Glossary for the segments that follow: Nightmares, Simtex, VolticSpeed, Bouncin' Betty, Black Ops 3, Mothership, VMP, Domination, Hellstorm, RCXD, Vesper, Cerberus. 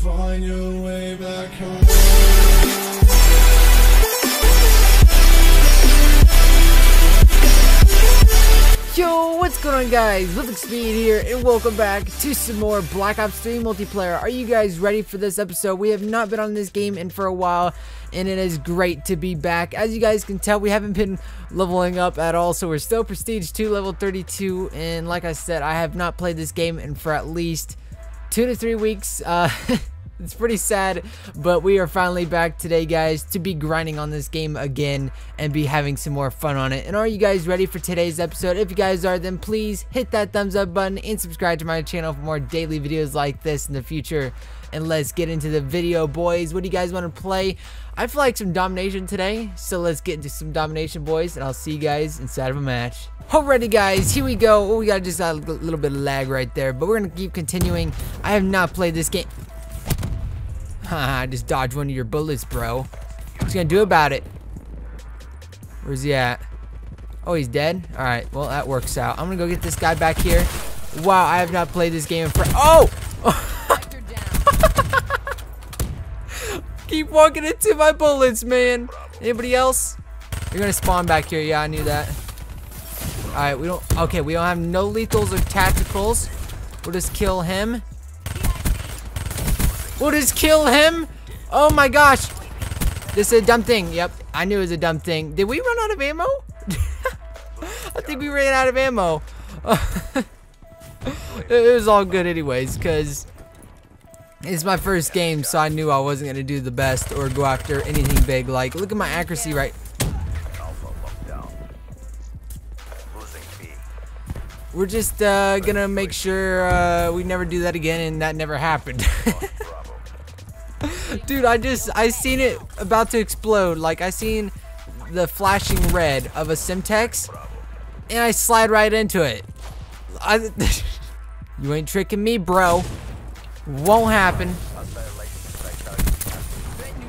find your way back home. Yo, what's going on guys, VolticSpeed here, and welcome back to some more Black Ops 3 multiplayer. Are you guys ready for this episode? We have not been on this game in for a while, and it is great to be back. As you guys can tell, we haven't been leveling up at all, so we're still Prestige 2, level 32, and like I said, I have not played this game in for at least 2 to 3 weeks. It's pretty sad, but we are finally back today, guys, to be grinding on this game again and be having some more fun on it. And are you guys ready for today's episode? If you guys are, then please hit that thumbs up button and subscribe to my channel for more daily videos like this in the future. And let's get into the video, boys. What do you guys want to play? I feel like some domination today, so let's get into some domination, boys, and I'll see you guys inside of a match. Alrighty, guys, here we go. Oh, we got just a little bit of lag right there, but we're going to keep continuing. I have not played this game. Haha, just dodged one of your bullets, bro. What's he gonna do about it? Where's he at? Oh, he's dead? Alright, well, that works out. I'm gonna go get this guy back here. Wow, I have not played this game in forever. Oh! Keep walking into my bullets, man. Anybody else? You're gonna spawn back here. Yeah, I knew that. Alright, we don't... Okay, we don't have no lethals or tacticals. We'll just kill him. We'll just kill him. Oh my gosh. This is a dumb thing. Yep, I knew it was a dumb thing. Did we run out of ammo? I think we ran out of ammo. It was all good anyways, because it's my first game, so I knew I wasn't going to do the best or go after anything big. Like, look at my accuracy right. We're just going to make sure we never do that again, and that never happened. Dude, I seen it about to explode. Like, I seen the flashing red of a Simtex, and I slide right into it. You ain't tricking me, bro. Won't happen.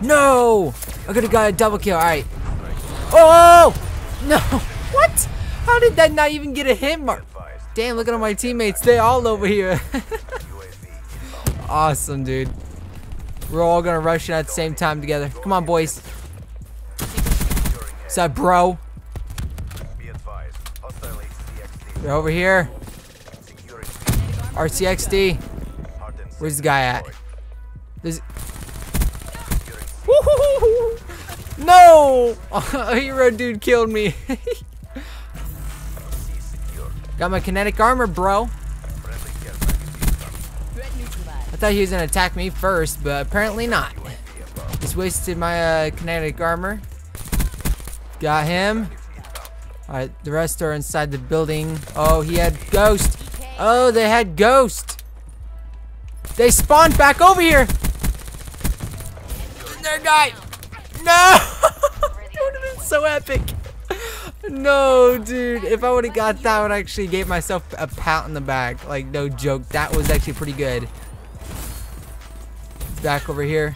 No! I could have got a double kill. Alright. Oh! No! What? How did that not even get a hit mark? Damn, look at all my teammates. They all over here. Awesome, dude. We're all gonna rush it at the same time together. Come on, boys. What's up, bro? They're over here. RCXD. Where's the guy at? There's... No! A hero dude killed me. Got my kinetic armor, bro. I thought he was gonna attack me first, but apparently not. Just wasted my kinetic armor. Got him. Alright, the rest are inside the building. Oh, he had ghost. Oh, they had ghost. They spawned back over here. Their guy. No! It would have been so epic. No, dude. If I would have got that, I would actually gave myself a pat on the back. Like, no joke. That was actually pretty good. Back over here.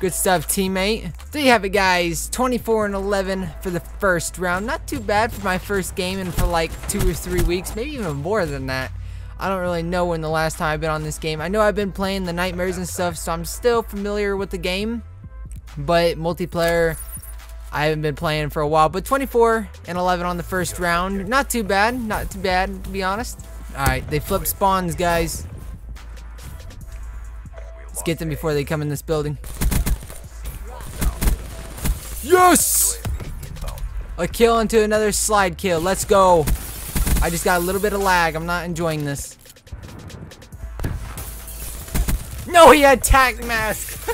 Good stuff, teammate. There you have it, guys. 24 and 11 for the first round. Not too bad for my first game and for like 2 or 3 weeks, maybe even more than that. I don't really know when the last time I've been on this game. I know I've been playing the Nightmares and stuff, so I'm still familiar with the game, but multiplayer I haven't been playing for a while. But 24 and 11 on the first round. Not too bad. Not too bad, to be honest. All right, they flipped spawns, guys. Let's get them before they come in this building. Yes! A kill into another slide kill. Let's go. I just got a little bit of lag. I'm not enjoying this. No, he had tac mask.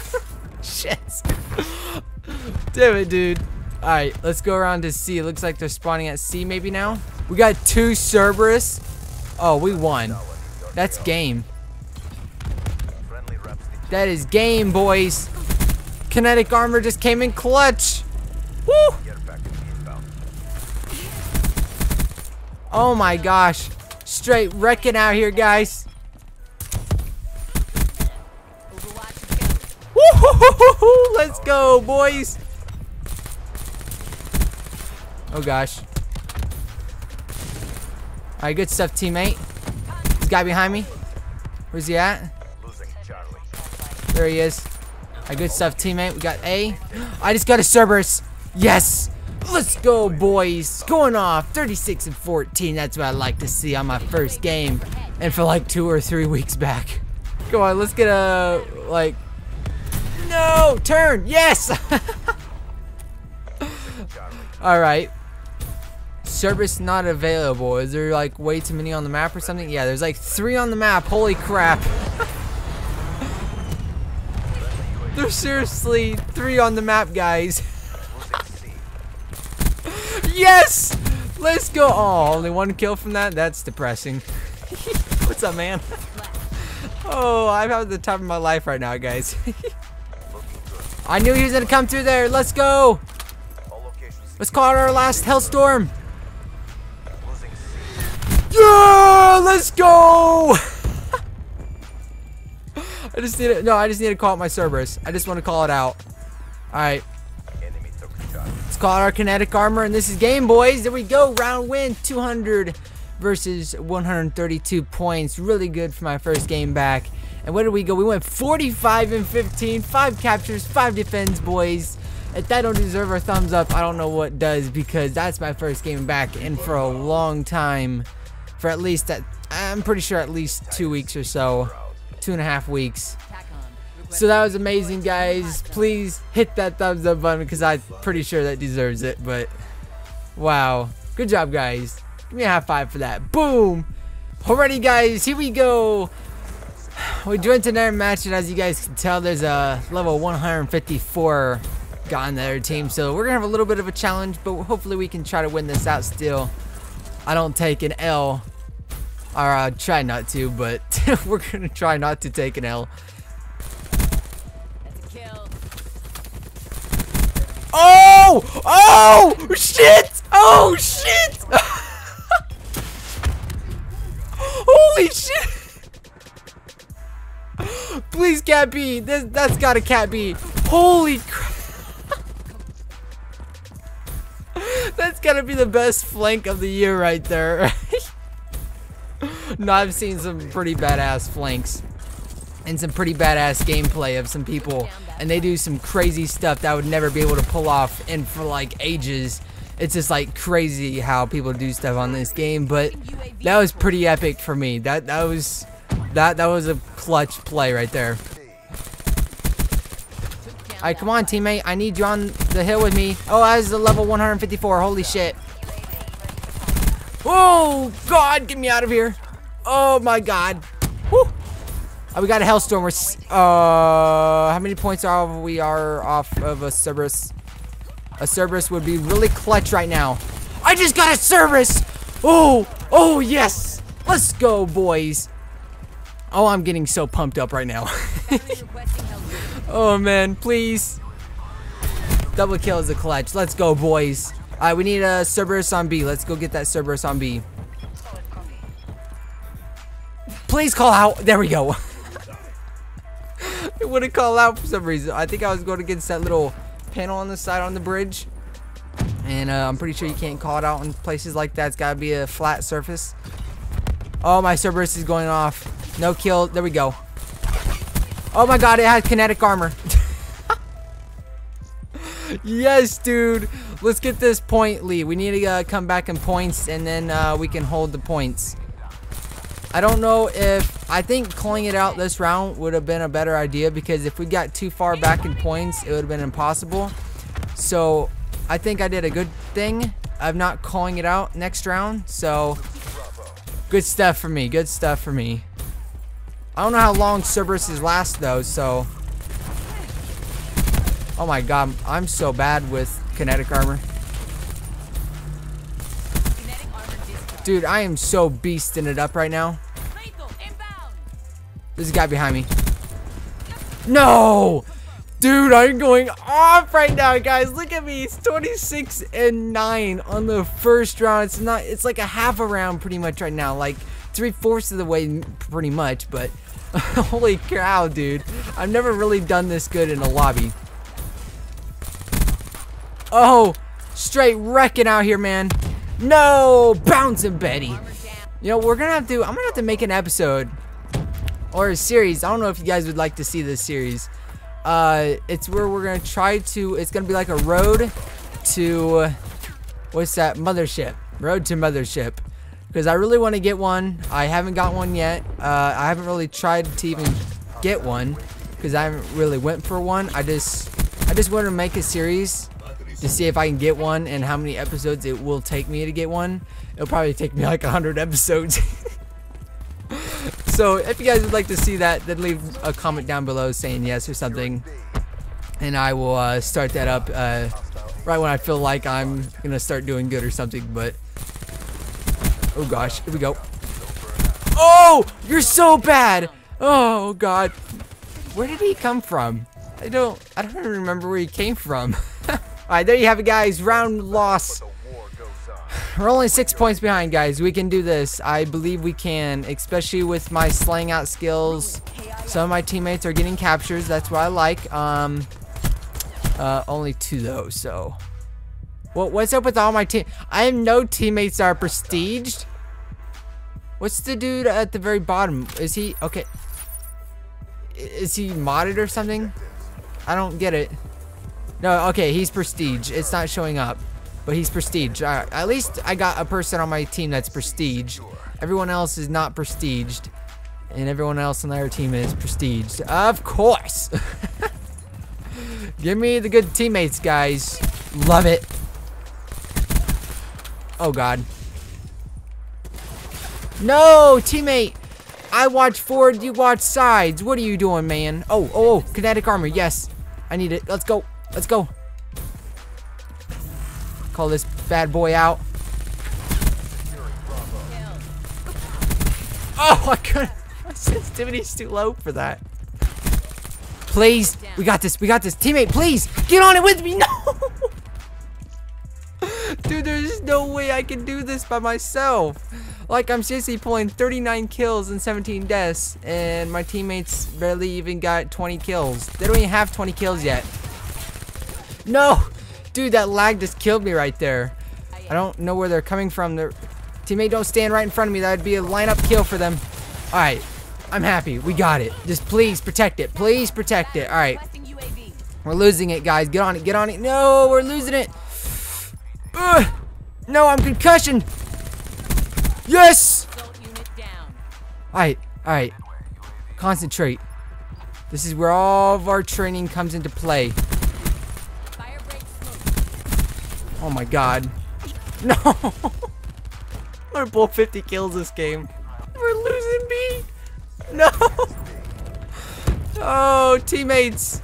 Shit. Damn it, dude. Alright, let's go around to C. Looks like they're spawning at C maybe now. We got 2 Cerberus. Oh, we won. That's game. That is game, boys. Kinetic armor just came in clutch. Woo! Oh my gosh. Straight wrecking out here, guys. Woo-hoo-hoo-hoo-hoo! Let's go, boys. Oh gosh. Alright, good stuff, teammate. This guy behind me. Where's he at? There he is. All right, good stuff, teammate. We got A. I just got a Cerberus. Yes. Let's go, boys. Going off 36 and 14. That's what I like to see on my first game, and for like 2 or 3 weeks back. Come on, let's get a like. No turn. Yes. All right. Cerberus not available. Is there like way too many on the map or something? Yeah, there's like 3 on the map. Holy crap. There's seriously 3 on the map, guys. Yes! Let's go. Oh, only 1 kill from that? That's depressing. What's up, man? Oh, I'm at the top of my life right now, guys. I knew he was gonna come through there. Let's go. Let's call it our last Hellstorm. Yeah, let's go. I just need it. No, I just need to call it my Cerberus. I just want to call it out. All right. Let's call it our kinetic armor, and this is game, boys. There we go. Round win. 200 versus 132 points. Really good for my first game back. And where did we go? We went 45 and 15. 5 captures, 5 defends, boys. If that don't deserve a thumbs up, I don't know what does, because that's my first game back, and for a long time, for at least that, I'm pretty sure at least 2 weeks or so, 2.5 weeks. So that was amazing, guys. Please hit that thumbs up button, because I'm pretty sure that deserves it. But wow, good job, guys. Give me a high five for that. Boom. Alrighty, guys, here we go. We joined another match, and as you guys can tell, there's a level 154 on the other team, so we're gonna have a little bit of a challenge, but hopefully we can try to win this out still. I don't take an L, or I'll try not to, but we're gonna try not to take an L. That's a kill. Oh! Oh! Shit! Oh shit! Holy shit! Please, cat B. That's got a cat B. Holy crap! That's gotta be the best flank of the year right there. No, I've seen some pretty badass flanks and some pretty badass gameplay of some people, and they do some crazy stuff that I would never be able to pull off, and for like ages. It's just like crazy how people do stuff on this game, but that was pretty epic for me. That was a clutch play right there. Alright, come on, teammate. I need you on the hill with me. Oh, that was the level 154. Holy shit. Oh, God. Get me out of here. Oh, my God. Woo. Oh, we got a Hellstorm. We're how many points are we off of a Cerberus? A Cerberus would be really clutch right now. I just got a Cerberus. Oh, oh, yes. Let's go, boys. Oh, I'm getting so pumped up right now. Oh man, please. Double kill is a clutch. Let's go, boys. Alright, we need a Cerberus on B. Let's go get that Cerberus on B. Please call out. There we go. It wouldn't call out for some reason. I think I was going against that little panel on the side on the bridge. And I'm pretty sure you can't call it out in places like that. It's gotta be a flat surface. Oh, my Cerberus is going off. No kill. There we go. Oh my god, it had kinetic armor. Yes, dude. Let's get this point lead. We need to come back in points, and then we can hold the points. I don't know if... I think calling it out this round would have been a better idea, because if we got too far back in points, it would have been impossible. So, I think I did a good thing of not calling it out next round. So, good stuff for me. Good stuff for me. I don't know how long Cerberus is last though, so. Oh my god, I'm so bad with kinetic armor. Dude, I am so beasting it up right now. There's a guy behind me. No! Dude, I'm going off right now, guys. Look at me. It's 26 and 9 on the first round. It's not, it's like a half a round pretty much right now. Like 3/4 of the way pretty much, but holy cow, dude. I've never really done this good in a lobby. Oh, straight wrecking out here, man. No, Bouncin' Betty. You know, I'm gonna have to make an episode or a series. I don't know if you guys would like to see this series. It's where we're gonna try to, it's gonna be like a road to what's that, Mothership, road to Mothership, because I really want to get one. I haven't got one yet. I haven't really tried to even get one because I haven't really went for one. I just wanted to make a series to see if I can get one and how many episodes it will take me to get one. It'll probably take me like 100 episodes. So if you guys would like to see that, then leave a comment down below saying yes or something, and I will start that up right when I feel like I'm gonna start doing good or something. But oh gosh, here we go. Oh, you're so bad. Oh god, where did he come from? I don't even remember where he came from. Alright, there you have it, guys. Round loss. We're only 6 points behind, guys. We can do this. I believe we can, especially with my slang out skills. Some of my teammates are getting captures. That's what I like. Only two, though, so... Well, what's up with all my team? I have no teammates that are prestiged. What's the dude at the very bottom? Is he... Okay. Is he modded or something? I don't get it. No, okay, he's prestige. It's not showing up, but he's prestige. All right, at least I got a person on my team that's prestige. Everyone else is not prestiged, and everyone else on their team is prestiged. Of course. Give me the good teammates, guys. Love it. Oh, God. No, teammate. I watch forward, you watch sides. What are you doing, man? Oh, kinetic armor. Yes, I need it. Let's go. Let's go. Call this bad boy out. Oh, I couldn't. My sensitivity's too low for that. Please. We got this. We got this. Teammate, please. Get on it with me. No. Dude, there's no way I can do this by myself. Like, I'm seriously pulling 39 kills and 17 deaths. And my teammates barely even got 20 kills. They don't even have 20 kills yet. No! Dude, that lag just killed me right there. I don't know where they're coming from. Their teammate don't stand right in front of me. That would be a lineup kill for them. Alright. I'm happy. We got it. Just please protect it. Please protect it. Alright. We're losing it, guys. Get on it. Get on it. No, we're losing it. Ugh. No, I'm concussioned. Yes! Alright. Alright. Concentrate. This is where all of our training comes into play. Oh my god. No! We're gonna pull 50 kills this game. We're losing me! No! Oh, teammates!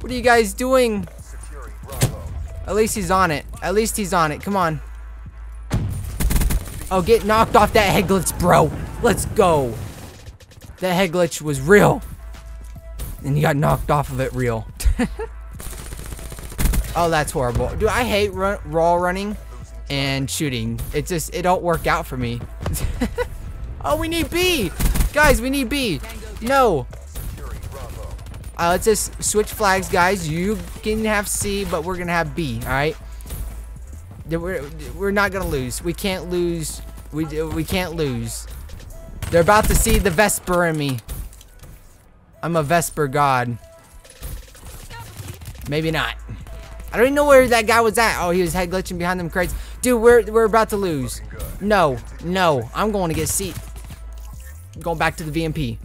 What are you guys doing? At least he's on it. At least he's on it. Come on. Oh, get knocked off that head glitch, bro. Let's go. That head glitch was real. And you got knocked off of it real. Oh, that's horrible. Dude, I hate raw running and shooting. It just, it don't work out for me. Oh, we need B! Guys, we need B! No! Let's just switch flags, guys. You can have C, but we're gonna have B, alright? We're not gonna lose. We can't lose. We can't lose. They're about to see the Vesper in me. I'm a Vesper god. Maybe not. I don't even know where that guy was at. Oh, he was head glitching behind them crates. Dude, we're about to lose. No, no. I'm going to get C. I'm going back to the VMP.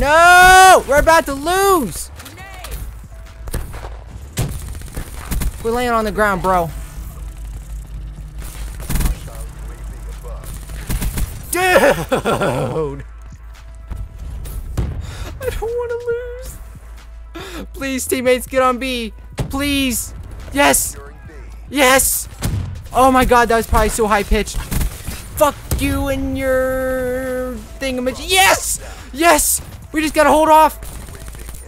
No! We're about to lose! We're laying on the ground, bro. Dude! I don't want to lose. Please, teammates, get on B. Please. Yes. Yes. Oh my god, that was probably so high pitched. Fuck you and your thingamajig. Yes. Yes. We just gotta hold off.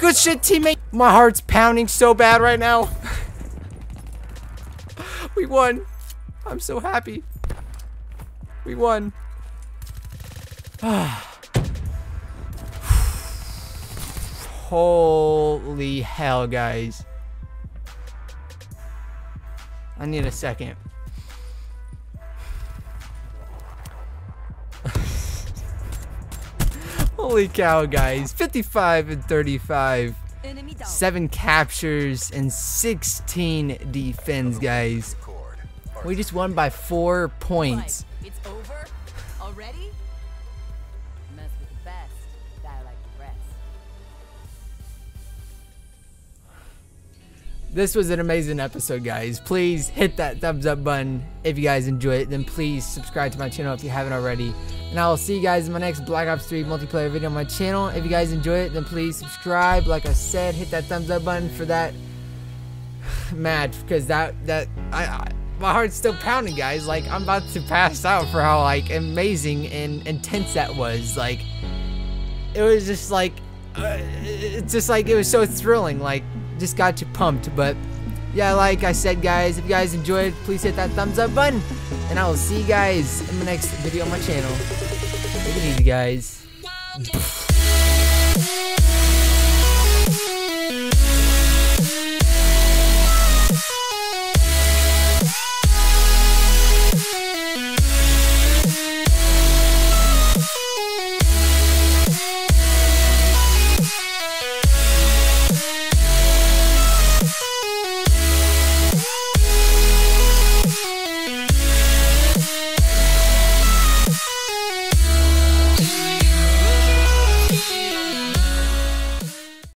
Good shit, teammate. My heart's pounding so bad right now. We won. I'm so happy. We won. Holy hell, guys. I need a second. Holy cow, guys. 55 and 35. 7 captures and 16 defense, guys. We just won by 4 points. It's over already? Mess with the best, die like the rest. This was an amazing episode, guys. Please hit that thumbs up button if you guys enjoyed it. Then please subscribe to my channel if you haven't already. And I'll see you guys in my next Black Ops 3 multiplayer video on my channel. If you guys enjoy it, then please subscribe. Like I said, hit that thumbs up button for that match, because my heart's still pounding, guys. Like, I'm about to pass out for how, like, amazing and intense that was. Like, it was just like, it's just like, it was so thrilling. Like, just got you pumped. But yeah, like I said, guys, if you guys enjoyed, please hit that thumbs up button, and I will see you guys in the next video on my channel. Take it easy, guys.